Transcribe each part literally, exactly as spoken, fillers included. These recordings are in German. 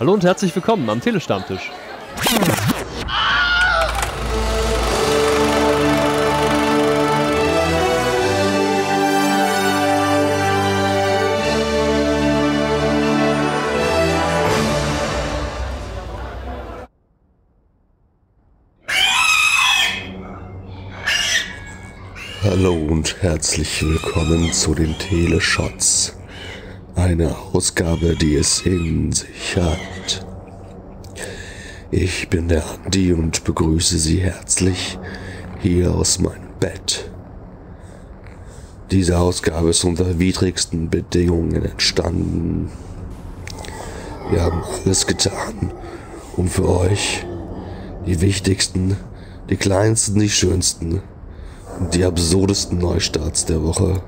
Hallo und herzlich willkommen am Tele-Stammtisch. Hallo und herzlich willkommen zu den Tele-Shots. Eine Ausgabe, die es in sich hat. Ich bin der Andi und begrüße Sie herzlich hier aus meinem Bett. Diese Ausgabe ist unter widrigsten Bedingungen entstanden. Wir haben alles getan, um für euch die wichtigsten, die kleinsten, die schönsten und die absurdesten Neustarts der Woche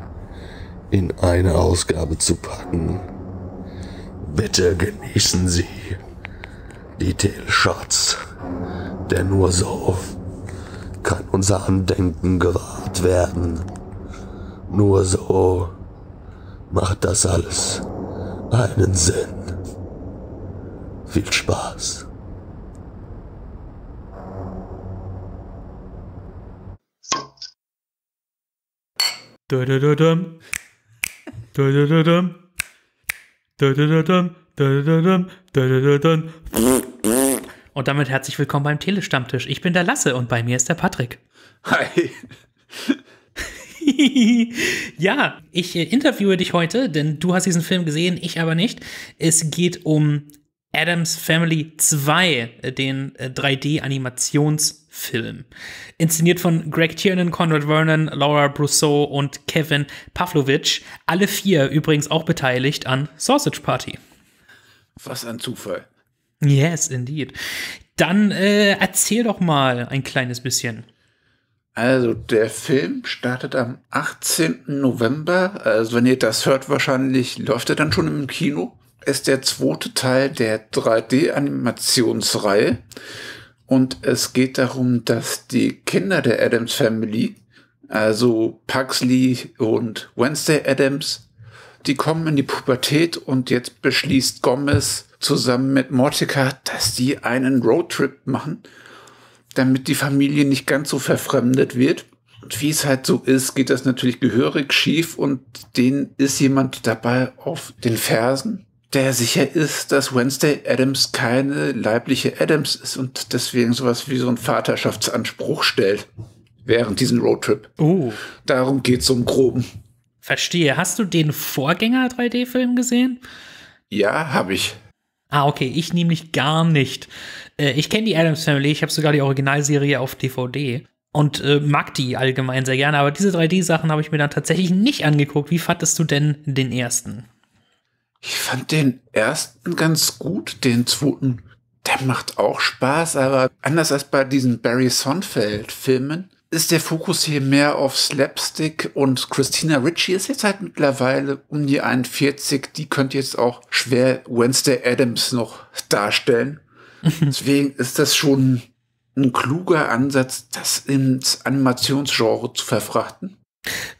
in eine Ausgabe zu packen. Bitte genießen Sie die Tele-Shots, denn nur so kann unser Andenken gewahrt werden. Nur so macht das alles einen Sinn. Viel Spaß. Du, du, du, du. Und damit herzlich willkommen beim Tele-Stammtisch. Ich bin der Lasse und bei mir ist der Patrick. Hi. Ja, ich interviewe dich heute, denn du hast diesen Film gesehen, ich aber nicht. Es geht um Addams Family zwei, den drei D-Animationsfilm. Inszeniert von Greg Tiernan, Conrad Vernon, Laura Brousseau und Kevin Pavlovich. Alle vier übrigens auch beteiligt an Sausage Party. Was ein Zufall. Yes, indeed. Dann äh, erzähl doch mal ein kleines bisschen. Also der Film startet am achtzehnten November. Also wenn ihr das hört, wahrscheinlich läuft er dann schon im Kino. Ist der zweite Teil der drei D-Animationsreihe und es geht darum, dass die Kinder der Addams Family, also Pugsley und Wednesday Addams, die kommen in die Pubertät und jetzt beschließt Gomez zusammen mit Morticia, dass die einen Roadtrip machen, damit die Familie nicht ganz so verfremdet wird. Und wie es halt so ist, geht das natürlich gehörig schief und denen ist jemand dabei auf den Fersen, der sicher ist, dass Wednesday Addams keine leibliche Addams ist und deswegen sowas wie so einen Vaterschaftsanspruch stellt während diesem Roadtrip. Uh. Darum geht es um Groben. Verstehe. Hast du den Vorgänger drei D-Film gesehen? Ja, habe ich. Ah, okay. Ich nämlich gar nicht. Ich kenne die Addams Family. Ich habe sogar die Originalserie auf D V D und äh, mag die allgemein sehr gerne. Aber diese drei D-Sachen habe ich mir dann tatsächlich nicht angeguckt. Wie fandest du denn den ersten? Ich fand den ersten ganz gut, den zweiten, der macht auch Spaß, aber anders als bei diesen Barry Sonnenfeld-Filmen ist der Fokus hier mehr auf Slapstick und Christina Ricci ist jetzt halt mittlerweile um die einundvierzig, die könnte jetzt auch schwer Wednesday Addams noch darstellen. Deswegen ist das schon ein kluger Ansatz, das ins Animationsgenre zu verfrachten.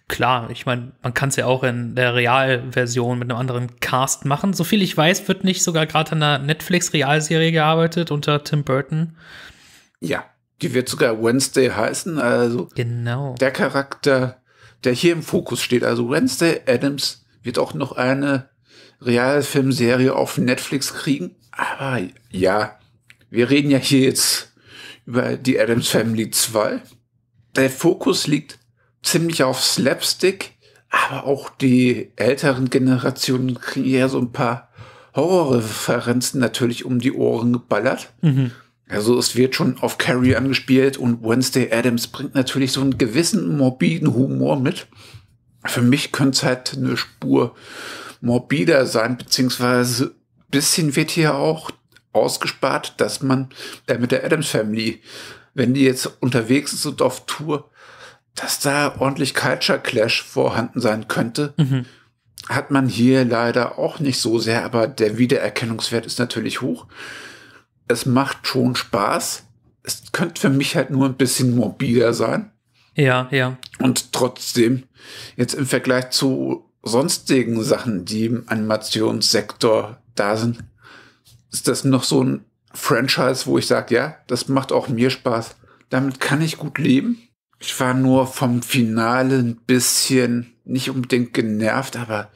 Klar, ich meine, man kann es ja auch in der Realversion mit einem anderen Cast machen. Soviel ich weiß, wird nicht sogar gerade an einer Netflix-Realserie gearbeitet unter Tim Burton. Ja, die wird sogar Wednesday heißen. Also genau. Der Charakter, der hier im Fokus steht, also Wednesday Addams, wird auch noch eine Realfilmserie auf Netflix kriegen. Aber ja, wir reden ja hier jetzt über die Addams Family zwei. Der Fokus liegt ziemlich auf Slapstick, aber auch die älteren Generationen kriegen ja so ein paar Horrorreferenzen natürlich um die Ohren geballert. Mhm. Also es wird schon auf Carrie angespielt und Wednesday Addams bringt natürlich so einen gewissen morbiden Humor mit. Für mich könnte es halt eine Spur morbider sein, beziehungsweise ein bisschen wird hier auch ausgespart, dass man äh, mit der Addams Family, wenn die jetzt unterwegs ist und auf Tour, dass da ordentlich Culture Clash vorhanden sein könnte, mhm. hat man hier leider auch nicht so sehr, aber der Wiedererkennungswert ist natürlich hoch. Es macht schon Spaß. Es könnte für mich halt nur ein bisschen morbider sein. Ja, ja. Und trotzdem, jetzt im Vergleich zu sonstigen Sachen, die im Animationssektor da sind, ist das noch so ein Franchise, wo ich sage, ja, das macht auch mir Spaß. Damit kann ich gut leben. Ich war nur vom Finale ein bisschen nicht unbedingt genervt, aber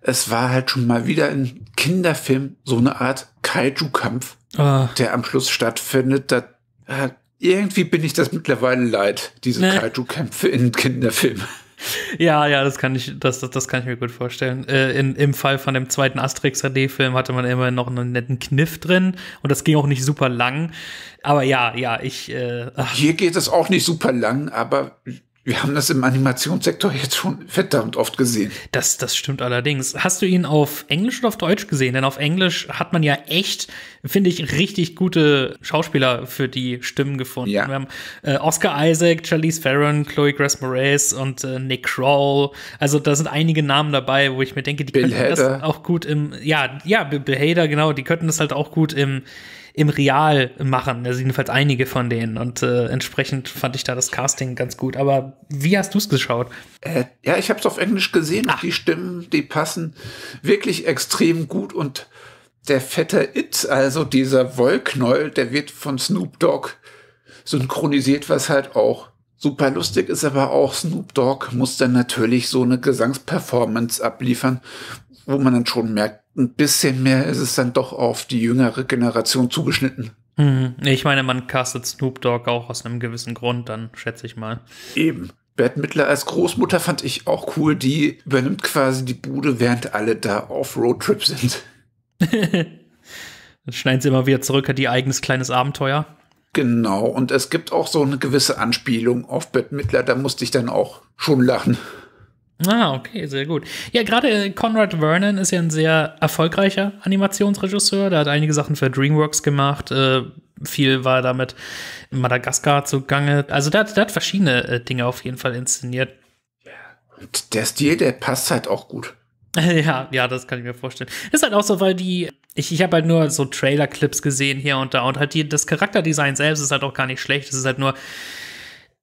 es war halt schon mal wieder ein Kinderfilm, so eine Art Kaiju-Kampf, ah. der am Schluss stattfindet. Da, äh, irgendwie bin ich das mittlerweile leid, diese nee. Kaiju-Kämpfe in Kinderfilmen. Ja, ja, das kann ich, das, das, das kann ich mir gut vorstellen. Äh, in, im Fall von dem zweiten Asterix-A D-Film hatte man immer noch einen netten Kniff drin und das ging auch nicht super lang. Aber ja, ja, ich... Äh, Hier geht es auch nicht super lang, aber wir haben das im Animationssektor jetzt schon verdammt oft gesehen. Das, das stimmt allerdings. Hast du ihn auf Englisch oder auf Deutsch gesehen? Denn auf Englisch hat man ja echt, finde ich, richtig gute Schauspieler für die Stimmen gefunden. Ja. Wir haben äh, Oscar Isaac, Charlize Theron, Chloe Grace Moretz und äh, Nick Kroll. Also da sind einige Namen dabei, wo ich mir denke, die Bill könnten Hader. Das auch gut im, ja, ja, Bill Hader, genau, die könnten das halt auch gut im im Real machen, also jedenfalls einige von denen und äh, entsprechend fand ich da das Casting ganz gut, aber wie hast du es geschaut? Äh, ja, ich habe es auf Englisch gesehen. Ach. Die Stimmen, die passen wirklich extrem gut und der fette It, also dieser Wollknäuel, der wird von Snoop Dogg synchronisiert, was halt auch super lustig ist, aber auch Snoop Dogg muss dann natürlich so eine Gesangsperformance abliefern, wo man dann schon merkt, ein bisschen mehr ist es dann doch auf die jüngere Generation zugeschnitten. Hm, ich meine, man castet Snoop Dogg auch aus einem gewissen Grund, dann schätze ich mal. Eben. Bette Midler als Großmutter fand ich auch cool. Die übernimmt quasi die Bude, während alle da auf Roadtrip sind. Dann schneiden sie immer wieder zurück, hat ihr eigenes kleines Abenteuer. Genau. Und es gibt auch so eine gewisse Anspielung auf Bette Midler. Da musste ich dann auch schon lachen. Ah, okay, sehr gut. Ja, gerade Conrad Vernon ist ja ein sehr erfolgreicher Animationsregisseur. Der hat einige Sachen für Dreamworks gemacht. Äh, viel war damit in Madagaskar zugange. Also der, der hat verschiedene äh, Dinge auf jeden Fall inszeniert. Und der Stil, der passt halt auch gut. Ja, ja, das kann ich mir vorstellen. Ist halt auch so, weil die, ich, ich habe halt nur so Trailer-Clips gesehen hier und da. Und halt die, das Charakterdesign selbst ist halt auch gar nicht schlecht. Es ist halt nur...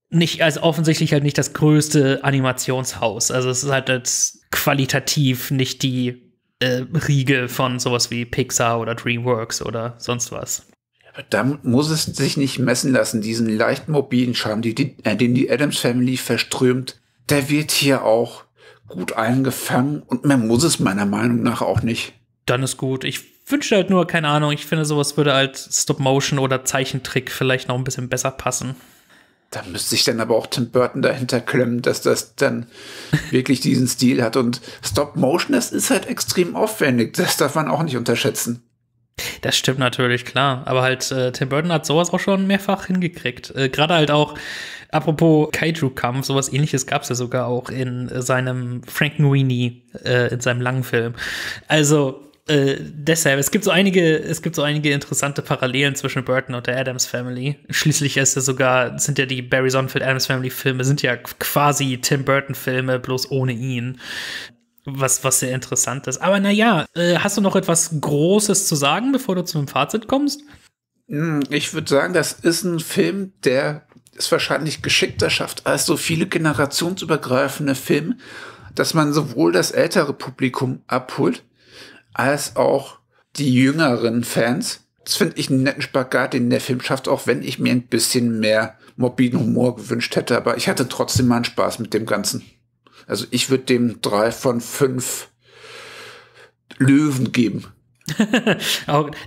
nicht, also offensichtlich halt nicht das größte Animationshaus. Also es ist halt jetzt qualitativ nicht die äh, Riege von sowas wie Pixar oder Dreamworks oder sonst was. Aber da muss es sich nicht messen lassen, diesen leicht mobilen Charme, die, die, äh, den die Addams Family verströmt, der wird hier auch gut eingefangen und man muss es meiner Meinung nach auch nicht. Dann ist gut. Ich wünsche halt nur, keine Ahnung, ich finde sowas würde halt Stop-Motion oder Zeichentrick vielleicht noch ein bisschen besser passen. Da müsste ich dann aber auch Tim Burton dahinter klemmen, dass das dann wirklich diesen Stil hat. Und Stop-Motion, das ist halt extrem aufwendig. Das darf man auch nicht unterschätzen. Das stimmt natürlich, klar. Aber halt äh, Tim Burton hat sowas auch schon mehrfach hingekriegt. Äh, Gerade halt auch, apropos Kaiju-Kampf, sowas Ähnliches gab es ja sogar auch in äh, seinem Frankenweenie, äh, in seinem langen Film. Also... Äh, deshalb, es gibt so einige, es gibt so einige interessante Parallelen zwischen Burton und der Addams Family. Schließlich ist es sogar, sind ja die Barry Sonnenfeld Addams Family Filme, sind ja quasi Tim Burton Filme, bloß ohne ihn. Was, was sehr interessant ist. Aber naja, äh, hast du noch etwas Großes zu sagen, bevor du zu einem Fazit kommst? Ich würde sagen, das ist ein Film, der es wahrscheinlich geschickter schafft als so viele generationsübergreifende Filme, dass man sowohl das ältere Publikum abholt, als auch die jüngeren Fans. Das finde ich einen netten Spagat, den der Film schafft, auch wenn ich mir ein bisschen mehr morbiden Humor gewünscht hätte. Aber ich hatte trotzdem mal einen Spaß mit dem Ganzen. Also ich würde dem drei von fünf Löwen geben.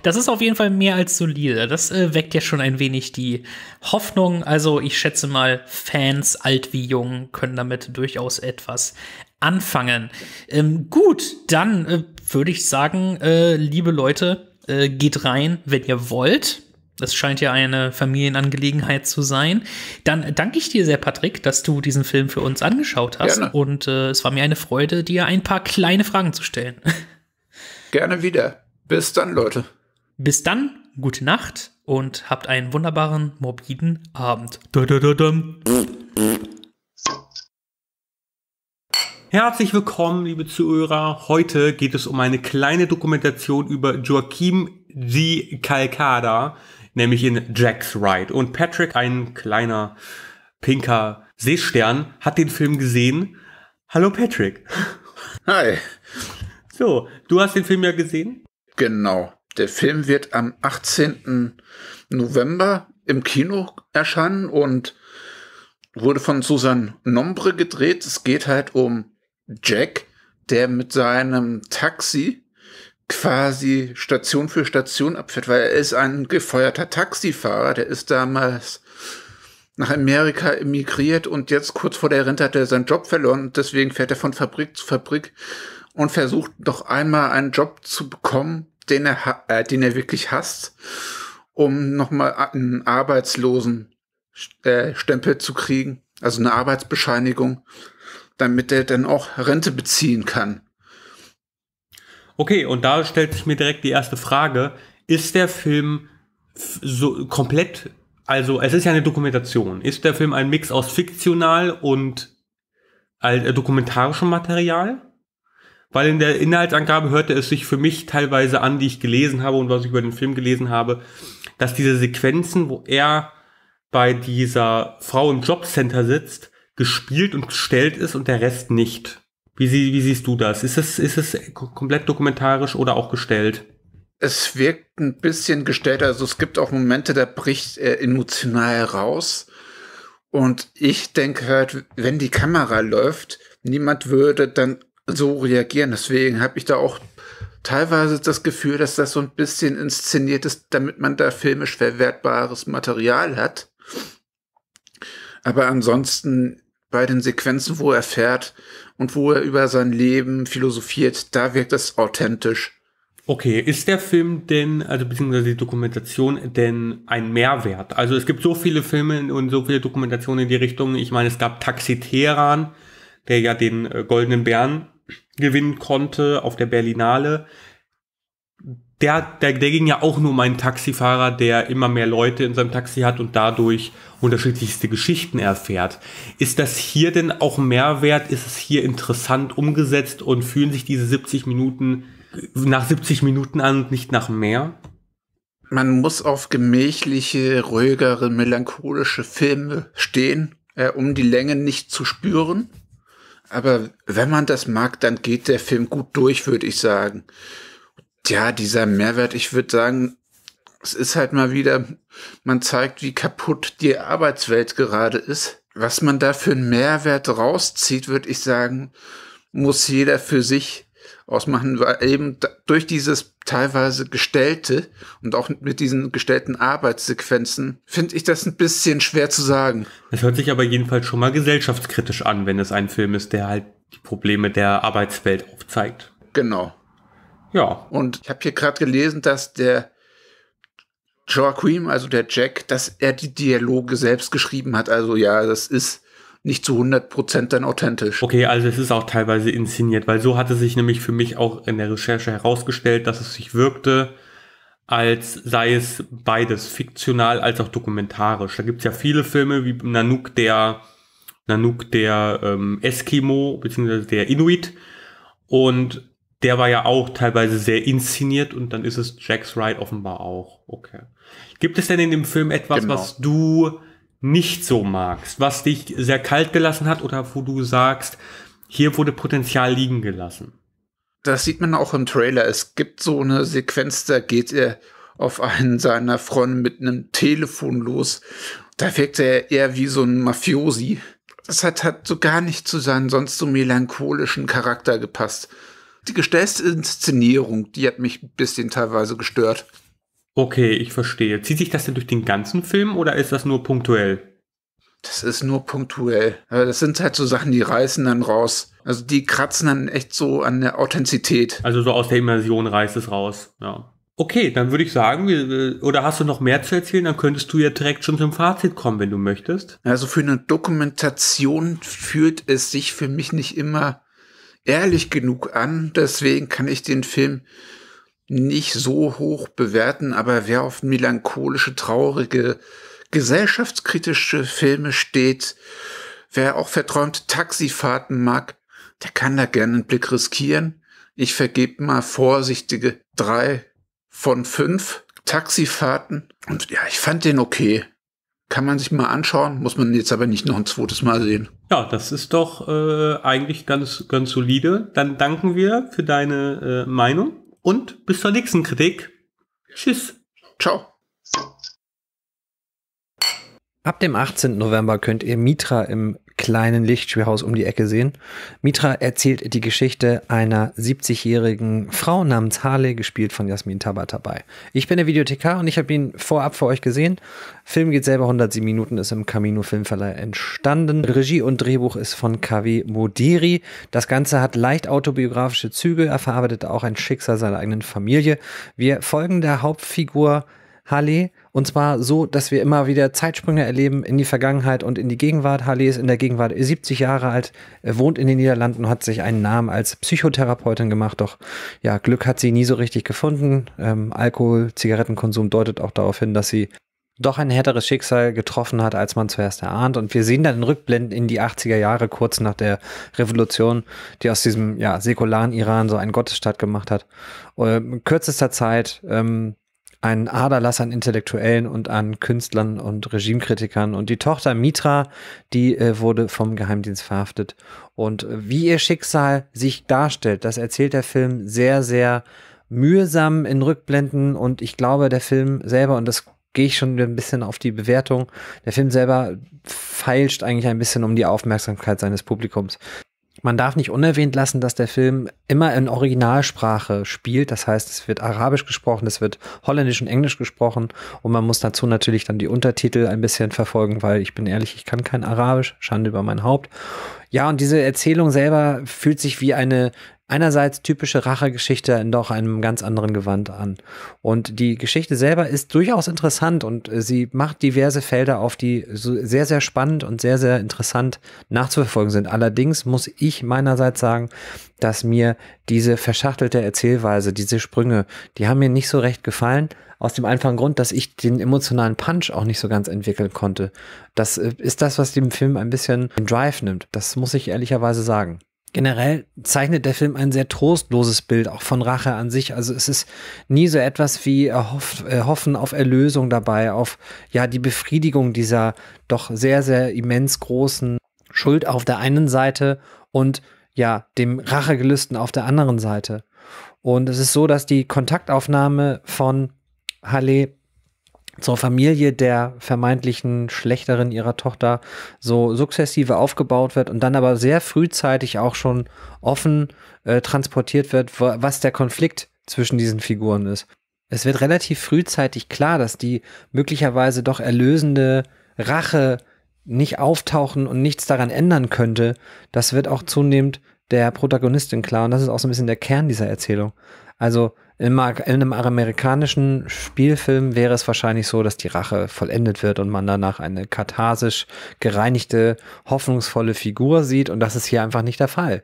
Das ist auf jeden Fall mehr als solide. Das äh, weckt ja schon ein wenig die Hoffnung. Also ich schätze mal, Fans, alt wie jung, können damit durchaus etwas anfangen. Ähm, gut, dann äh, würde ich sagen, äh, liebe Leute, äh, geht rein, wenn ihr wollt. Das scheint ja eine Familienangelegenheit zu sein. Dann danke ich dir sehr, Patrick, dass du diesen Film für uns angeschaut hast. Gerne. Und äh, es war mir eine Freude, dir ein paar kleine Fragen zu stellen. Gerne wieder. Bis dann, Leute. Bis dann, gute Nacht und habt einen wunderbaren, morbiden Abend. Da, da, da, da. Herzlich willkommen, liebe Zuhörer. Heute geht es um eine kleine Dokumentation über Joaquim de Calcada, nämlich in Jack's Ride. Und Patrick, ein kleiner pinker Seestern, hat den Film gesehen. Hallo Patrick. Hi. So, du hast den Film ja gesehen? Genau. Der Film wird am achtzehnten November im Kino erscheinen und wurde von Susan Nombre gedreht. Es geht halt um Jack, der mit seinem Taxi quasi Station für Station abfährt, weil er ist ein gefeuerter Taxifahrer. Der ist damals nach Amerika emigriert und jetzt kurz vor der Rente hat er seinen Job verloren und deswegen fährt er von Fabrik zu Fabrik und versucht noch einmal einen Job zu bekommen, den er, äh, den er wirklich hasst, um nochmal einen Arbeitslosenstempel zu kriegen, also eine Arbeitsbescheinigung, damit er dann auch Rente beziehen kann. Okay, und da stellt sich mir direkt die erste Frage, ist der Film so komplett, also es ist ja eine Dokumentation, ist der Film ein Mix aus fiktional und dokumentarischem Material? Weil in der Inhaltsangabe hörte es sich für mich teilweise an, die ich gelesen habe und was ich über den Film gelesen habe, dass diese Sequenzen, wo er bei dieser Frau im Jobcenter sitzt, gespielt und gestellt ist und der Rest nicht. Wie, sie, wie siehst du das? Ist es, ist es komplett dokumentarisch oder auch gestellt? Es wirkt ein bisschen gestellt. Also es gibt auch Momente, da bricht er emotional raus. Und ich denke halt, wenn die Kamera läuft, niemand würde dann so reagieren. Deswegen habe ich da auch teilweise das Gefühl, dass das so ein bisschen inszeniert ist, damit man da filmisch verwertbares Material hat. Aber ansonsten bei den Sequenzen, wo er fährt und wo er über sein Leben philosophiert, da wirkt es authentisch. Okay, ist der Film denn, also beziehungsweise die Dokumentation denn ein Mehrwert? Also es gibt so viele Filme und so viele Dokumentationen in die Richtung. Ich meine, es gab Taxi Teheran, der ja den äh, Goldenen Bären gewinnen konnte auf der Berlinale. Der, der, der ging ja auch nur um einen Taxifahrer, der immer mehr Leute in seinem Taxi hat und dadurch unterschiedlichste Geschichten erfährt. Ist das hier denn auch Mehrwert? Ist es hier interessant umgesetzt und fühlen sich diese siebzig Minuten nach siebzig Minuten an und nicht nach mehr? Man muss auf gemächliche, ruhigere, melancholische Filme stehen, äh, um die Länge nicht zu spüren. Aber wenn man das mag, dann geht der Film gut durch, würde ich sagen. Ja, dieser Mehrwert, ich würde sagen, es ist halt mal wieder, man zeigt, wie kaputt die Arbeitswelt gerade ist. Was man da für einen Mehrwert rauszieht, würde ich sagen, muss jeder für sich ausmachen, weil eben durch dieses teilweise Gestellte und auch mit diesen gestellten Arbeitssequenzen finde ich das ein bisschen schwer zu sagen. Das hört sich aber jedenfalls schon mal gesellschaftskritisch an, wenn es ein Film ist, der halt die Probleme der Arbeitswelt aufzeigt. Genau. Ja. Und ich habe hier gerade gelesen, dass der Joaquin, also der Jack, dass er die Dialoge selbst geschrieben hat. Also ja, das ist nicht zu hundert Prozent dann authentisch. Okay, also es ist auch teilweise inszeniert, weil so hatte sich nämlich für mich auch in der Recherche herausgestellt, dass es sich wirkte, als sei es beides, fiktional als auch dokumentarisch. Da gibt es ja viele Filme wie Nanuk, der, Nanuk, der ähm, Eskimo, beziehungsweise der Inuit, und der war ja auch teilweise sehr inszeniert und dann ist es Jack's Ride offenbar auch. Okay. Gibt es denn in dem Film etwas, genau, was du nicht so magst, was dich sehr kalt gelassen hat oder wo du sagst, hier wurde Potenzial liegen gelassen? Das sieht man auch im Trailer. Es gibt so eine Sequenz, da geht er auf einen seiner Freunde mit einem Telefon los. Da wirkt er eher wie so ein Mafiosi. Das hat, hat so gar nicht zu seinem sonst so melancholischen Charakter gepasst. Die gestellte Inszenierung, die hat mich ein bisschen teilweise gestört. Okay, ich verstehe. Zieht sich das denn durch den ganzen Film oder ist das nur punktuell? Das ist nur punktuell. Aber das sind halt so Sachen, die reißen dann raus. Also die kratzen dann echt so an der Authentizität. Also so aus der Immersion reißt es raus, ja. Okay, dann würde ich sagen, wir, oder hast du noch mehr zu erzählen? Dann könntest du ja direkt schon zum Fazit kommen, wenn du möchtest. Also für eine Dokumentation fühlt es sich für mich nicht immer ehrlich genug an. Deswegen kann ich den Film nicht so hoch bewerten, aber wer auf melancholische, traurige, gesellschaftskritische Filme steht, wer auch verträumte Taxifahrten mag, der kann da gerne einen Blick riskieren. Ich vergebe mal vorsichtige drei von fünf Taxifahrten und ja, ich fand den okay. Kann man sich mal anschauen, muss man jetzt aber nicht noch ein zweites Mal sehen. Ja, das ist doch äh, eigentlich ganz, ganz solide. Dann danken wir für deine äh, Meinung. Und bis zur nächsten Kritik. Tschüss. Ciao. Ab dem achtzehnten November könnt ihr Mitra im kleinen Lichtspielhaus um die Ecke sehen. Mitra erzählt die Geschichte einer siebzigjährigen Frau namens Harley, gespielt von Jasmin Tabatabai. Ich bin der Videothekar und ich habe ihn vorab für euch gesehen. Film geht selber hundertsieben Minuten, ist im Camino Filmverleih entstanden. Regie und Drehbuch ist von K W Modiri. Das Ganze hat leicht autobiografische Züge, er verarbeitet auch ein Schicksal seiner eigenen Familie. Wir folgen der Hauptfigur Harley, und zwar so, dass wir immer wieder Zeitsprünge erleben in die Vergangenheit und in die Gegenwart. Harley ist in der Gegenwart siebzig Jahre alt, wohnt in den Niederlanden und hat sich einen Namen als Psychotherapeutin gemacht. Doch ja, Glück hat sie nie so richtig gefunden. Ähm, Alkohol, Zigarettenkonsum deutet auch darauf hin, dass sie doch ein härteres Schicksal getroffen hat, als man zuerst erahnt. Und wir sehen dann in Rückblenden in die achtziger Jahre, kurz nach der Revolution, die aus diesem ja, säkularen Iran so einen Gottesstaat gemacht hat. In kürzester Zeit... Ähm, Ein Aderlass an Intellektuellen und an Künstlern und Regimekritikern. Und die Tochter Mitra, die äh, wurde vom Geheimdienst verhaftet. Und wie ihr Schicksal sich darstellt, das erzählt der Film sehr, sehr mühsam in Rückblenden. Und ich glaube, der Film selber, und das gehe ich schon ein bisschen auf die Bewertung, der Film selber feilscht eigentlich ein bisschen um die Aufmerksamkeit seines Publikums. Man darf nicht unerwähnt lassen, dass der Film immer in Originalsprache spielt. Das heißt, es wird Arabisch gesprochen, es wird Holländisch und Englisch gesprochen. Und man muss dazu natürlich dann die Untertitel ein bisschen verfolgen, weil ich bin ehrlich, ich kann kein Arabisch. Schande über mein Haupt. Ja, und diese Erzählung selber fühlt sich wie eine einerseits typische Rachegeschichte in doch einem ganz anderen Gewand an. Und die Geschichte selber ist durchaus interessant und sie macht diverse Felder auf, die sehr, sehr spannend und sehr, sehr interessant nachzuverfolgen sind. Allerdings muss ich meinerseits sagen, dass mir diese verschachtelte Erzählweise, diese Sprünge, die haben mir nicht so recht gefallen. Aus dem einfachen Grund, dass ich den emotionalen Punch auch nicht so ganz entwickeln konnte. Das ist das, was dem Film ein bisschen den Drive nimmt. Das muss ich ehrlicherweise sagen. Generell zeichnet der Film ein sehr trostloses Bild, auch von Rache an sich. Also es ist nie so etwas wie erhoff, Hoffen auf Erlösung dabei, auf ja die Befriedigung dieser doch sehr, sehr immens großen Schuld auf der einen Seite und ja dem Rachegelüsten auf der anderen Seite. Und es ist so, dass die Kontaktaufnahme von Harley zur Familie der vermeintlichen Schlechterin ihrer Tochter so sukzessive aufgebaut wird und dann aber sehr frühzeitig auch schon offen äh, transportiert wird, was der Konflikt zwischen diesen Figuren ist. Es wird relativ frühzeitig klar, dass die möglicherweise doch erlösende Rache nicht auftauchen und nichts daran ändern könnte. Das wird auch zunehmend der Protagonistin klar und das ist auch so ein bisschen der Kern dieser Erzählung. Also in einem amerikanischen Spielfilm wäre es wahrscheinlich so, dass die Rache vollendet wird und man danach eine katharsisch gereinigte, hoffnungsvolle Figur sieht und das ist hier einfach nicht der Fall.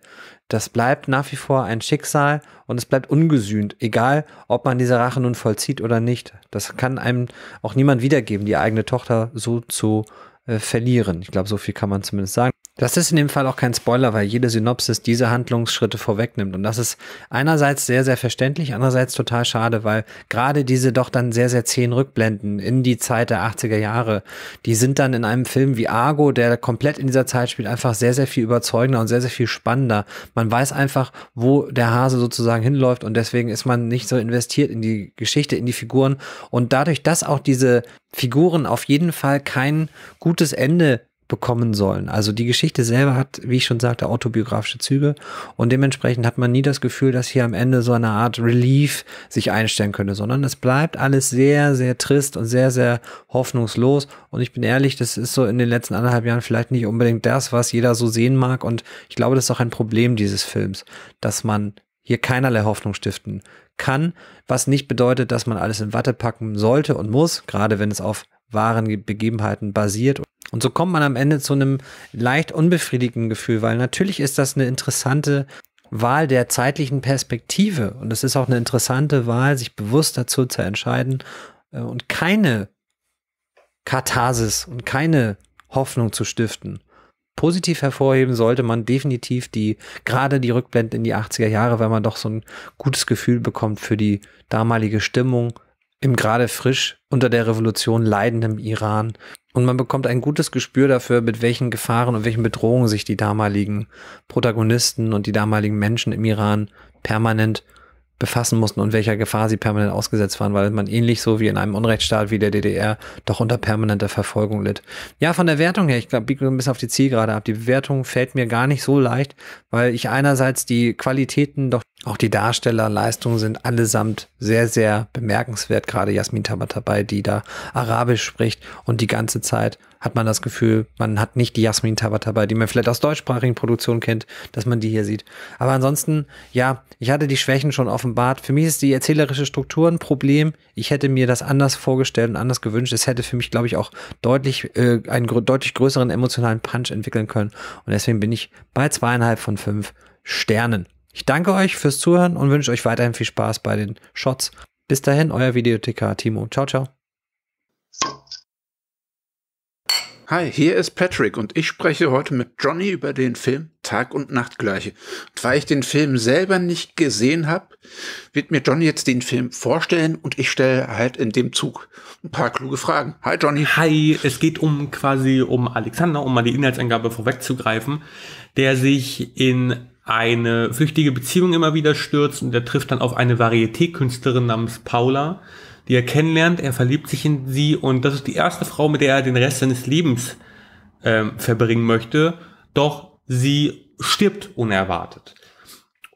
Das bleibt nach wie vor ein Schicksal und es bleibt ungesühnt, egal ob man diese Rache nun vollzieht oder nicht. Das kann einem auch niemand wiedergeben, die eigene Tochter so zu äh, verlieren. Ich glaube, so viel kann man zumindest sagen. Das ist in dem Fall auch kein Spoiler, weil jede Synopsis diese Handlungsschritte vorwegnimmt. Und das ist einerseits sehr, sehr verständlich, andererseits total schade, weil gerade diese doch dann sehr, sehr zähen Rückblenden in die Zeit der achtziger Jahre, die sind dann in einem Film wie Argo, der komplett in dieser Zeit spielt, einfach sehr, sehr viel überzeugender und sehr, sehr viel spannender. Man weiß einfach, wo der Hase sozusagen hinläuft und deswegen ist man nicht so investiert in die Geschichte, in die Figuren. Und dadurch, dass auch diese Figuren auf jeden Fall kein gutes Ende bekommen sollen. Also die Geschichte selber hat, wie ich schon sagte, autobiografische Züge und dementsprechend hat man nie das Gefühl, dass hier am Ende so eine Art Relief sich einstellen könnte, sondern es bleibt alles sehr, sehr trist und sehr, sehr hoffnungslos und ich bin ehrlich, das ist so in den letzten anderthalb Jahren vielleicht nicht unbedingt das, was jeder so sehen mag und ich glaube, das ist auch ein Problem dieses Films, dass man hier keinerlei Hoffnung stiften kann, was nicht bedeutet, dass man alles in Watte packen sollte und muss, gerade wenn es auf wahren Begebenheiten basiert. Und so kommt man am Ende zu einem leicht unbefriedigenden Gefühl, weil natürlich ist das eine interessante Wahl der zeitlichen Perspektive und es ist auch eine interessante Wahl, sich bewusst dazu zu entscheiden und keine Katharsis und keine Hoffnung zu stiften. Positiv hervorheben sollte man definitiv die, gerade die Rückblenden in die achtziger Jahre, weil man doch so ein gutes Gefühl bekommt für die damalige Stimmung im gerade frisch unter der Revolution leidenden Iran. Und man bekommt ein gutes Gespür dafür, mit welchen Gefahren und welchen Bedrohungen sich die damaligen Protagonisten und die damaligen Menschen im Iran permanent befassen mussten und welcher Gefahr sie permanent ausgesetzt waren, weil man ähnlich so wie in einem Unrechtsstaat wie der D D R doch unter permanenter Verfolgung litt. Ja, von der Wertung her, ich glaube, biege ein bisschen auf die Zielgerade ab. Die Bewertung fällt mir gar nicht so leicht, weil ich einerseits die Qualitäten, doch auch die Darstellerleistungen sind allesamt sehr, sehr bemerkenswert. Gerade Jasmin Tabatabai, die da Arabisch spricht und die ganze Zeit hat man das Gefühl, man hat nicht die Jasmin Tabatabai, die man vielleicht aus deutschsprachigen Produktionen kennt, dass man die hier sieht. Aber ansonsten, ja, ich hatte die Schwächen schon offenbart. Für mich ist die erzählerische Struktur ein Problem. Ich hätte mir das anders vorgestellt und anders gewünscht. Es hätte für mich, glaube ich, auch deutlich äh, einen gr- deutlich größeren emotionalen Punch entwickeln können. Und deswegen bin ich bei zweieinhalb von fünf Sternen. Ich danke euch fürs Zuhören und wünsche euch weiterhin viel Spaß bei den Shots. Bis dahin, euer Videothekar Timo. Ciao, ciao. Hi, hier ist Patrick und ich spreche heute mit Johnny über den Film Tag und Nachtgleiche. Und weil ich den Film selber nicht gesehen habe, wird mir Johnny jetzt den Film vorstellen und ich stelle halt in dem Zug ein paar kluge Fragen. Hi Johnny. Hi, es geht um quasi um Alexander, um mal die Inhaltsangabe vorwegzugreifen, der sich in eine flüchtige Beziehung immer wieder stürzt und er trifft dann auf eine Varieté-Künstlerin namens Paula, die er kennenlernt. Er verliebt sich in sie und das ist die erste Frau, mit der er den Rest seines Lebens äh, verbringen möchte, doch sie stirbt unerwartet.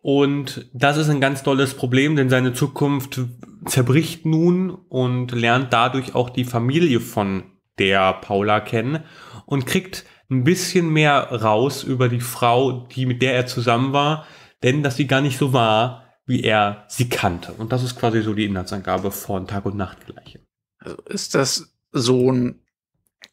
Und das ist ein ganz tolles Problem, denn seine Zukunft zerbricht nun und lernt dadurch auch die Familie von der Paula kennen und kriegt ein bisschen mehr raus über die Frau, die mit der er zusammen war, denn dass sie gar nicht so war, wie er sie kannte. Und das ist quasi so die Inhaltsangabe von Tag und Nachtgleiche. Also ist das so ein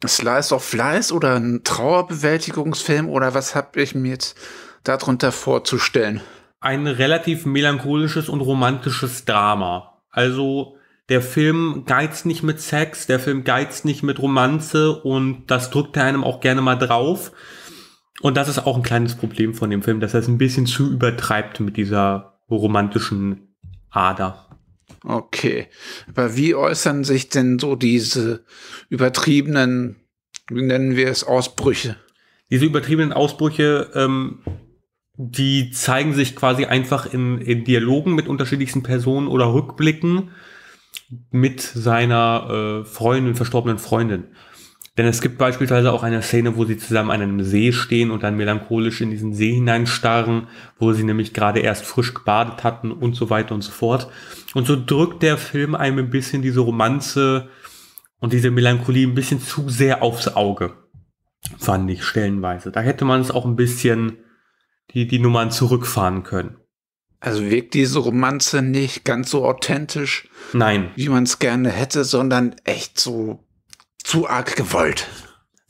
Slice of Life oder ein Trauerbewältigungsfilm oder was habe ich mir jetzt darunter vorzustellen? Ein relativ melancholisches und romantisches Drama. Also der Film geizt nicht mit Sex, der Film geizt nicht mit Romanze und das drückt er einem auch gerne mal drauf. Und das ist auch ein kleines Problem von dem Film, dass er es ein bisschen zu übertreibt mit dieser romantischen Ader. Okay, aber wie äußern sich denn so diese übertriebenen, wie nennen wir es, Ausbrüche? Diese übertriebenen Ausbrüche, ähm, die zeigen sich quasi einfach in, in Dialogen mit unterschiedlichsten Personen oder Rückblicken mit seiner äh, Freundin, verstorbenen Freundin. Denn es gibt beispielsweise auch eine Szene, wo sie zusammen an einem See stehen und dann melancholisch in diesen See hineinstarren, wo sie nämlich gerade erst frisch gebadet hatten und so weiter und so fort. Und so drückt der Film einem ein bisschen diese Romanze und diese Melancholie ein bisschen zu sehr aufs Auge, fand ich stellenweise. Da hätte man es auch ein bisschen die, die Nummern zurückfahren können. Also wirkt diese Romanze nicht ganz so authentisch, nein, wie man es gerne hätte, sondern echt so zu arg gewollt.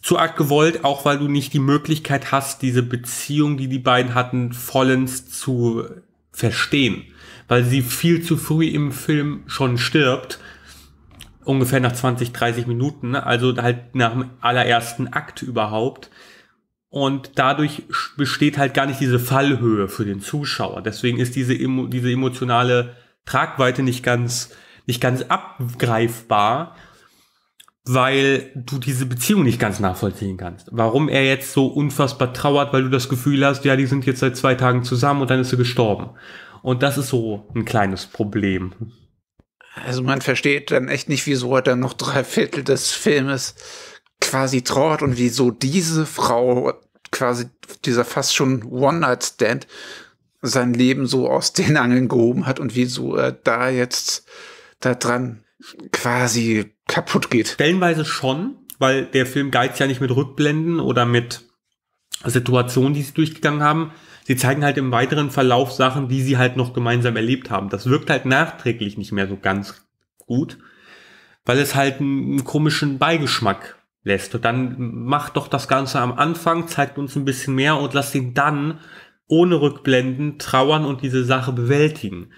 Zu arg gewollt, auch weil du nicht die Möglichkeit hast, diese Beziehung, die die beiden hatten, vollends zu verstehen. Weil sie viel zu früh im Film schon stirbt, ungefähr nach zwanzig, dreißig Minuten, also halt nach dem allerersten Akt überhaupt. Und dadurch besteht halt gar nicht diese Fallhöhe für den Zuschauer. Deswegen ist diese, emo, diese emotionale Tragweite nicht ganz, nicht ganz abgreifbar, weil du diese Beziehung nicht ganz nachvollziehen kannst. Warum er jetzt so unfassbar trauert, weil du das Gefühl hast, ja, die sind jetzt seit zwei Tagen zusammen und dann ist sie gestorben. Und das ist so ein kleines Problem. Also man versteht dann echt nicht, wieso er dann noch drei Viertel des Filmes quasi trauert und wieso diese Frau, quasi dieser fast schon One-Night-Stand, sein Leben so aus den Angeln gehoben hat und wieso er da jetzt da dran quasi kaputt geht. Stellenweise schon, weil der Film geizt ja nicht mit Rückblenden oder mit Situationen, die sie durchgegangen haben. Sie zeigen halt im weiteren Verlauf Sachen, die sie halt noch gemeinsam erlebt haben. Das wirkt halt nachträglich nicht mehr so ganz gut, weil es halt einen komischen Beigeschmack lässt. Und dann macht doch das Ganze am Anfang, zeigt uns ein bisschen mehr und lasst ihn dann ohne Rückblenden trauern und diese Sache bewältigen.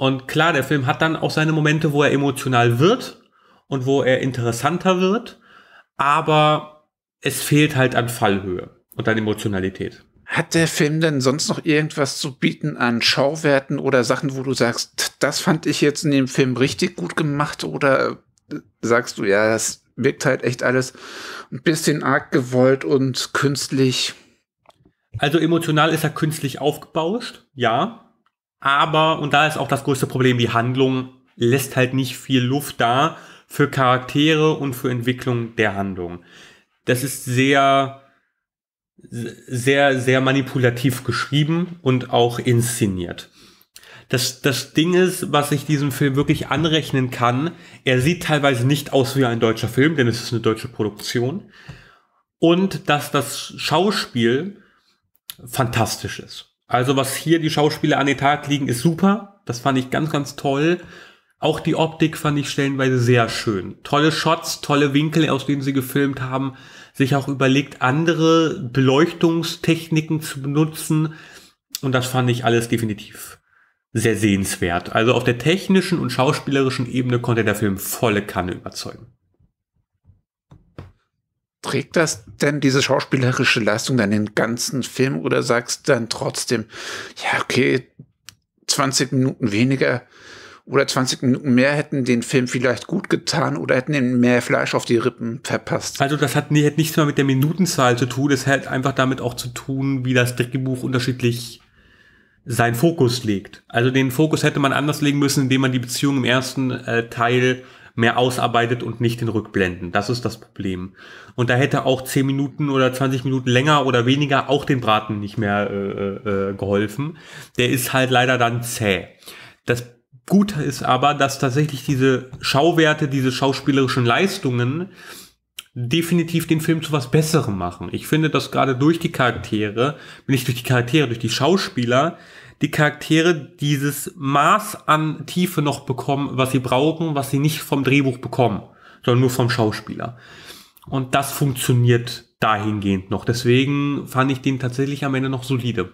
Und klar, der Film hat dann auch seine Momente, wo er emotional wird und wo er interessanter wird, aber es fehlt halt an Fallhöhe und an Emotionalität. Hat der Film denn sonst noch irgendwas zu bieten an Schauwerten oder Sachen, wo du sagst, das fand ich jetzt in dem Film richtig gut gemacht, oder sagst du, ja, das wirkt halt echt alles ein bisschen arg gewollt und künstlich? Also emotional ist er künstlich aufgebauscht, ja. Aber, und da ist auch das größte Problem, die Handlung lässt halt nicht viel Luft da für Charaktere und für Entwicklung der Handlung. Das ist sehr, sehr, sehr manipulativ geschrieben und auch inszeniert. Das, das Ding ist, was ich diesem Film wirklich anrechnen kann, er sieht teilweise nicht aus wie ein deutscher Film, denn es ist eine deutsche Produktion. Und dass das Schauspiel fantastisch ist. Also was hier die Schauspieler an den Tag legen, ist super. Das fand ich ganz, ganz toll. Auch die Optik fand ich stellenweise sehr schön. Tolle Shots, tolle Winkel, aus denen sie gefilmt haben. Sich auch überlegt, andere Beleuchtungstechniken zu benutzen. Und das fand ich alles definitiv sehr sehenswert. Also auf der technischen und schauspielerischen Ebene konnte der Film volle Kanne überzeugen. Trägt das denn diese schauspielerische Leistung dann den ganzen Film oder sagst du dann trotzdem, ja okay, zwanzig Minuten weniger oder zwanzig Minuten mehr hätten den Film vielleicht gut getan oder hätten ihm mehr Fleisch auf die Rippen verpasst? Also das hat, hat nichts mehr mit der Minutenzahl zu tun, es hat einfach damit auch zu tun, wie das Drehbuch unterschiedlich seinen Fokus legt. Also den Fokus hätte man anders legen müssen, indem man die Beziehung im ersten äh, Teil mehr ausarbeitet und nicht den Rückblenden. Das ist das Problem. Und da hätte auch zehn Minuten oder zwanzig Minuten länger oder weniger auch den Braten nicht mehr äh, äh, geholfen. Der ist halt leider dann zäh. Das Gute ist aber, dass tatsächlich diese Schauwerte, diese schauspielerischen Leistungen definitiv den Film zu was Besserem machen. Ich finde, dass gerade durch die Charaktere, nicht durch die Charaktere, durch die Schauspieler, die Charaktere dieses Maß an Tiefe noch bekommen, was sie brauchen, was sie nicht vom Drehbuch bekommen, sondern nur vom Schauspieler. Und das funktioniert dahingehend noch. Deswegen fand ich den tatsächlich am Ende noch solide.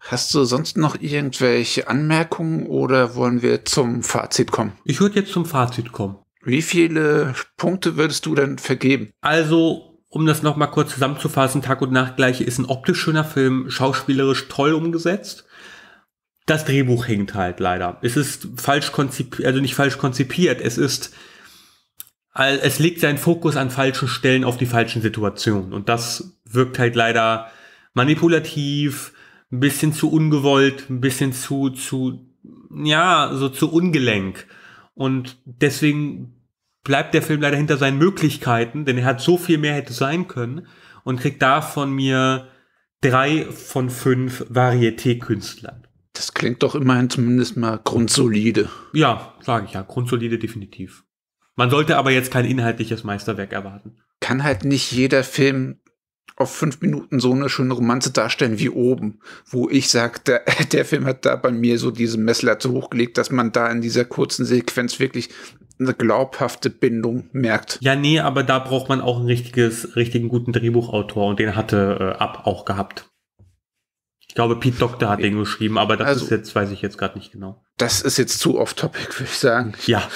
Hast du sonst noch irgendwelche Anmerkungen oder wollen wir zum Fazit kommen? Ich würde jetzt zum Fazit kommen. Wie viele Punkte würdest du denn vergeben? Also, um das nochmal kurz zusammenzufassen, Tag und Nachtgleiche ist ein optisch schöner Film, schauspielerisch toll umgesetzt. Das Drehbuch hängt halt leider. Es ist falsch konzipiert, also nicht falsch konzipiert. Es ist, es legt seinen Fokus an falschen Stellen auf die falschen Situationen. Und das wirkt halt leider manipulativ, ein bisschen zu ungewollt, ein bisschen zu, zu, ja, so zu ungelenk. Und deswegen bleibt der Film leider hinter seinen Möglichkeiten, denn er hat so viel mehr hätte sein können und kriegt da von mir drei von fünf Varieté-Künstlern. Das klingt doch immerhin zumindest mal grundsolide. Ja, sage ich ja, grundsolide definitiv. Man sollte aber jetzt kein inhaltliches Meisterwerk erwarten. Kann halt nicht jeder Film auf fünf Minuten so eine schöne Romanze darstellen wie oben, wo ich sage, der, der Film hat da bei mir so diese Messlatte hochgelegt, dass man da in dieser kurzen Sequenz wirklich eine glaubhafte Bindung merkt. Ja, nee, aber da braucht man auch einen richtiges, richtigen guten Drehbuchautor und den hatte äh, Ab auch gehabt. Ich glaube, Pete Docter hat den geschrieben, aber das also, ist jetzt, weiß ich jetzt gerade nicht genau. Das ist jetzt zu off-topic, würde ich sagen. Ja.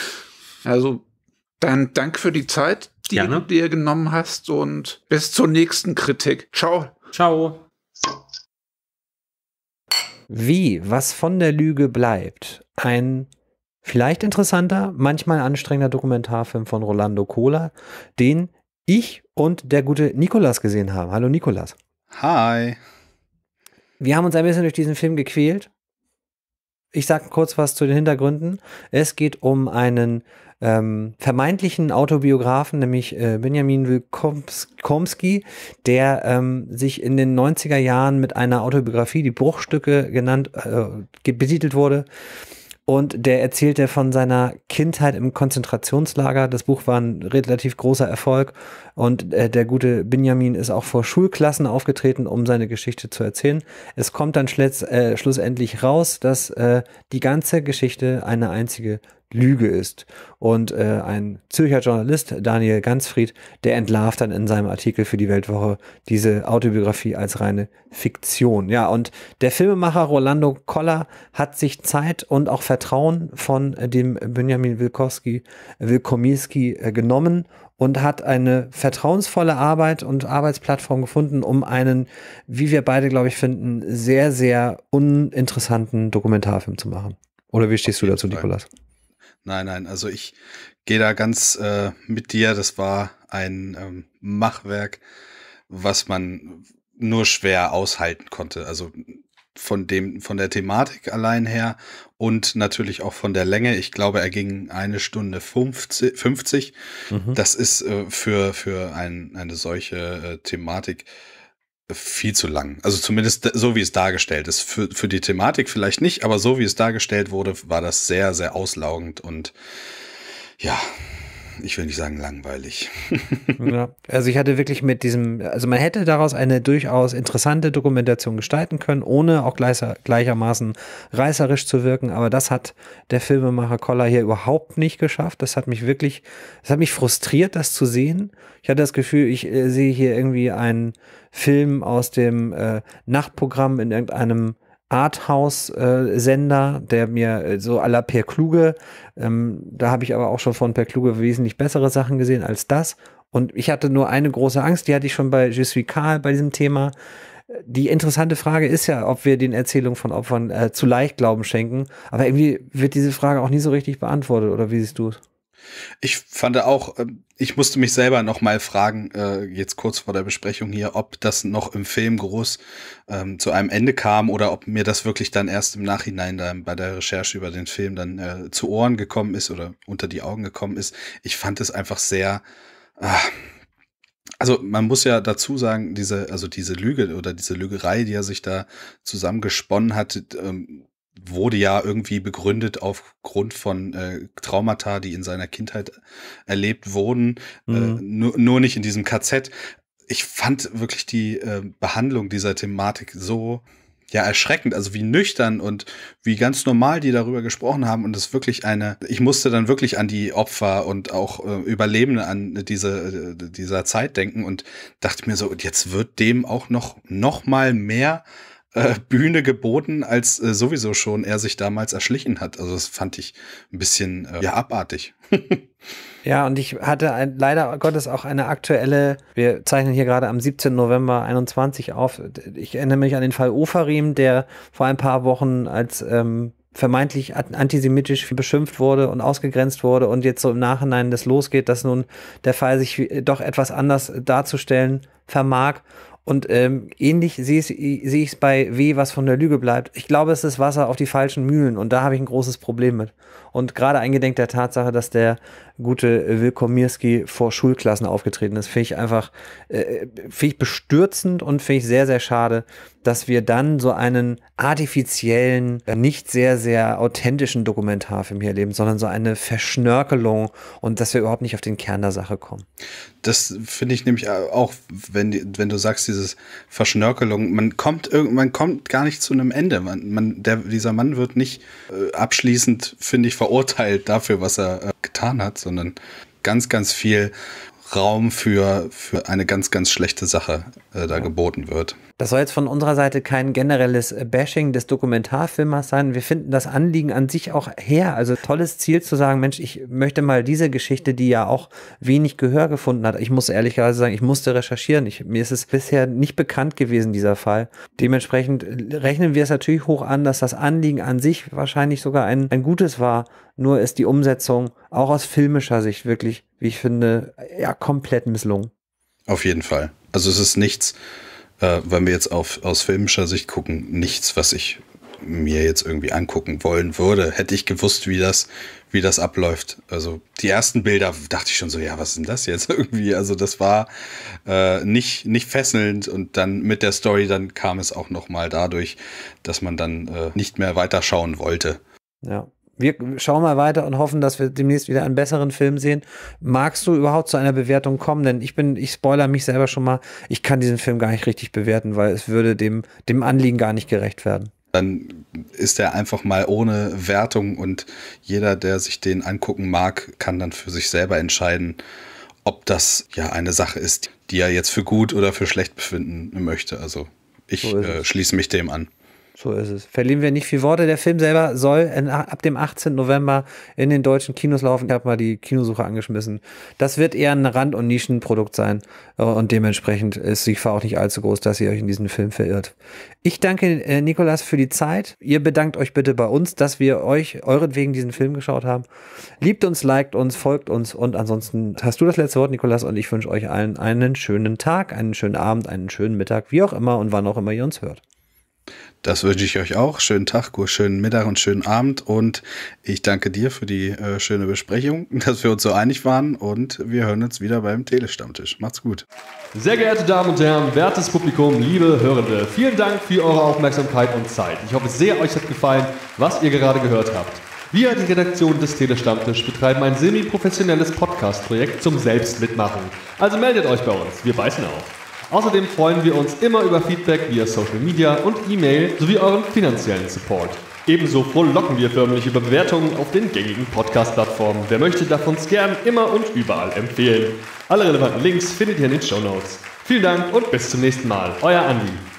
Also, dann danke für die Zeit, die Gerne. du dir genommen hast und bis zur nächsten Kritik. Ciao. Ciao. Wie, was von der Lüge bleibt. Ein vielleicht interessanter, manchmal anstrengender Dokumentarfilm von Rolando Kohler, den ich und der gute Nikolas gesehen haben. Hallo Nikolas. Hi. Wir haben uns ein bisschen durch diesen Film gequält. Ich sage kurz was zu den Hintergründen. Es geht um einen ähm, vermeintlichen Autobiografen, nämlich äh, Binjamin Wilkomirski, der ähm, sich in den neunziger Jahren mit einer Autobiografie, die Bruchstücke genannt, äh, betitelt wurde. Und der erzählte von seiner Kindheit im Konzentrationslager. Das Buch war ein relativ großer Erfolg. Und äh, der gute Binjamin ist auch vor Schulklassen aufgetreten, um seine Geschichte zu erzählen. Es kommt dann schletz, äh, schlussendlich raus, dass äh, die ganze Geschichte eine einzige Lüge ist. Und äh, ein Zürcher Journalist, Daniel Gansfried, der entlarvt dann in seinem Artikel für die Weltwoche diese Autobiografie als reine Fiktion. Ja, und der Filmemacher Rolando Kohler hat sich Zeit und auch Vertrauen von äh, dem Binjamin Wilkomirski äh, genommen und hat eine vertrauensvolle Arbeit und Arbeitsplattform gefunden, um einen, wie wir beide, glaube ich, finden, sehr, sehr uninteressanten Dokumentarfilm zu machen. Oder wie stehst du dazu, Nikolas? Nein, nein, also ich gehe da ganz äh, mit dir. Das war ein ähm, Machwerk, was man nur schwer aushalten konnte. Also von dem, von der Thematik allein her und natürlich auch von der Länge. Ich glaube, er ging eine Stunde fünfzig. Mhm. Das ist äh, für, für ein, eine solche äh, Thematik viel zu lang. Also zumindest so, wie es dargestellt ist. Für, für die Thematik vielleicht nicht, aber so, wie es dargestellt wurde, war das sehr, sehr auslaugend und ja, ich will nicht sagen langweilig. Ja, also ich hatte wirklich mit diesem, also man hätte daraus eine durchaus interessante Dokumentation gestalten können, ohne auch gleicher, gleichermaßen reißerisch zu wirken, aber das hat der Filmemacher Kohler hier überhaupt nicht geschafft. Das hat mich wirklich, das hat mich frustriert, das zu sehen. Ich hatte das Gefühl, ich äh, sehe hier irgendwie einen Film aus dem äh, Nachtprogramm in irgendeinem Arthouse-Sender, der mir so à la Per Kluge, ähm, da habe ich aber auch schon von Per Kluge wesentlich bessere Sachen gesehen als das. Und ich hatte nur eine große Angst, die hatte ich schon bei Je suis Karl bei diesem Thema. Die interessante Frage ist ja, ob wir den Erzählungen von Opfern äh, zu leicht Glauben schenken. Aber irgendwie wird diese Frage auch nie so richtig beantwortet, oder wie siehst du es? Ich fand auch, ich musste mich selber noch mal fragen, jetzt kurz vor der Besprechung hier, ob das noch im Film groß ähm, zu einem Ende kam oder ob mir das wirklich dann erst im Nachhinein dann bei der Recherche über den Film dann äh, zu Ohren gekommen ist oder unter die Augen gekommen ist. Ich fand es einfach sehr, äh, also man muss ja dazu sagen, diese, also diese Lüge oder diese Lügerei, die er sich da zusammengesponnen hat, ähm, wurde ja irgendwie begründet aufgrund von äh, Traumata, die in seiner Kindheit erlebt wurden, mhm. äh, nur, nur nicht in diesem K Z. Ich fand wirklich die äh, Behandlung dieser Thematik so ja erschreckend, also wie nüchtern und wie ganz normal die darüber gesprochen haben und es wirklich eine, ich musste dann wirklich an die Opfer und auch äh, Überlebende an diese, äh, dieser Zeit denken und dachte mir so, jetzt wird dem auch noch, noch mal mehr Bühne geboten, als äh, sowieso schon er sich damals erschlichen hat. Also das fand ich ein bisschen äh, ja, abartig. Ja, und ich hatte ein, leider Gottes auch eine aktuelle, wir zeichnen hier gerade am siebzehnten November einundzwanzig auf, ich erinnere mich an den Fall Ofarim, der vor ein paar Wochen als ähm, vermeintlich antisemitisch beschimpft wurde und ausgegrenzt wurde und jetzt so im Nachhinein das losgeht, dass nun der Fall sich doch etwas anders darzustellen vermag. Und ähm, ähnlich sehe ich es bei W, was von der Lüge bleibt. Ich glaube, es ist Wasser auf die falschen Mühlen und da habe ich ein großes Problem mit. Und gerade eingedenk der Tatsache, dass der gute Wilkomirski vor Schulklassen aufgetreten ist, finde ich einfach äh, finde ich bestürzend und finde ich sehr, sehr schade, dass wir dann so einen artifiziellen, nicht sehr, sehr authentischen Dokumentarfilm hier erleben, sondern so eine Verschnörkelung und dass wir überhaupt nicht auf den Kern der Sache kommen. Das finde ich nämlich auch, wenn, wenn du sagst, dieses Verschnörkelung, man kommt, man kommt gar nicht zu einem Ende. Man, man, der, dieser Mann wird nicht äh, abschließend, finde ich, verurteilt dafür, was er äh, getan hat, sondern ganz, ganz viel Raum für, für eine ganz, ganz schlechte Sache äh, da ja. geboten wird. Das soll jetzt von unserer Seite kein generelles Bashing des Dokumentarfilmers sein. Wir finden das Anliegen an sich auch her. Also tolles Ziel zu sagen, Mensch, ich möchte mal diese Geschichte, die ja auch wenig Gehör gefunden hat. Ich muss ehrlicherweise sagen, ich musste recherchieren. Ich, mir ist es bisher nicht bekannt gewesen, dieser Fall. Dementsprechend rechnen wir es natürlich hoch an, dass das Anliegen an sich wahrscheinlich sogar ein, ein gutes war. Nur ist die Umsetzung auch aus filmischer Sicht wirklich, wie ich finde, ja, komplett misslungen. Auf jeden Fall. Also es ist nichts, äh, wenn wir jetzt auf, aus filmischer Sicht gucken, nichts, was ich mir jetzt irgendwie angucken wollen würde. Hätte ich gewusst, wie das, wie das abläuft. Also die ersten Bilder dachte ich schon so, ja, was ist denn das jetzt irgendwie? Also das war äh, nicht, nicht fesselnd und dann mit der Story, dann kam es auch nochmal dadurch, dass man dann äh, nicht mehr weiterschauen wollte. Ja. Wir schauen mal weiter und hoffen, dass wir demnächst wieder einen besseren Film sehen. Magst du überhaupt zu einer Bewertung kommen? Denn ich bin, ich spoilere mich selber schon mal, ich kann diesen Film gar nicht richtig bewerten, weil es würde dem, dem Anliegen gar nicht gerecht werden. Dann ist er einfach mal ohne Wertung und jeder, der sich den angucken mag, kann dann für sich selber entscheiden, ob das ja eine Sache ist, die er jetzt für gut oder für schlecht befinden möchte. Also ich äh, schließe mich dem an. So ist es. Verlieren wir nicht viel Worte. Der Film selber soll in, ab dem achtzehnten November in den deutschen Kinos laufen. Ich habe mal die Kinosuche angeschmissen. Das wird eher ein Rand- und Nischenprodukt sein. Und dementsprechend ist die Gefahr auch nicht allzu groß, dass ihr euch in diesen Film verirrt. Ich danke äh, Nikolas für die Zeit. Ihr bedankt euch bitte bei uns, dass wir euch euretwegen diesen Film geschaut haben. Liebt uns, liked uns, folgt uns. Und ansonsten hast du das letzte Wort, Nikolas. Und ich wünsche euch allen einen schönen Tag, einen schönen Abend, einen schönen Mittag, wie auch immer und wann auch immer ihr uns hört. Das wünsche ich euch auch. Schönen Tag, schönen Mittag und schönen Abend. Und ich danke dir für die äh, schöne Besprechung, dass wir uns so einig waren. Und wir hören uns wieder beim Tele-Stammtisch. Macht's gut. Sehr geehrte Damen und Herren, wertes Publikum, liebe Hörende, vielen Dank für eure Aufmerksamkeit und Zeit. Ich hoffe sehr, euch hat gefallen, was ihr gerade gehört habt. Wir, die Redaktion des Tele-Stammtisch, betreiben ein semi-professionelles Podcast-Projekt zum Selbstmitmachen. Also meldet euch bei uns, wir beißen auf. Außerdem freuen wir uns immer über Feedback via Social Media und E-Mail sowie euren finanziellen Support. Ebenso frohlocken wir förmlich über Bewertungen auf den gängigen Podcast-Plattformen. Wer möchte, darf uns gern immer und überall empfehlen. Alle relevanten Links findet ihr in den Shownotes. Vielen Dank und bis zum nächsten Mal. Euer Andi.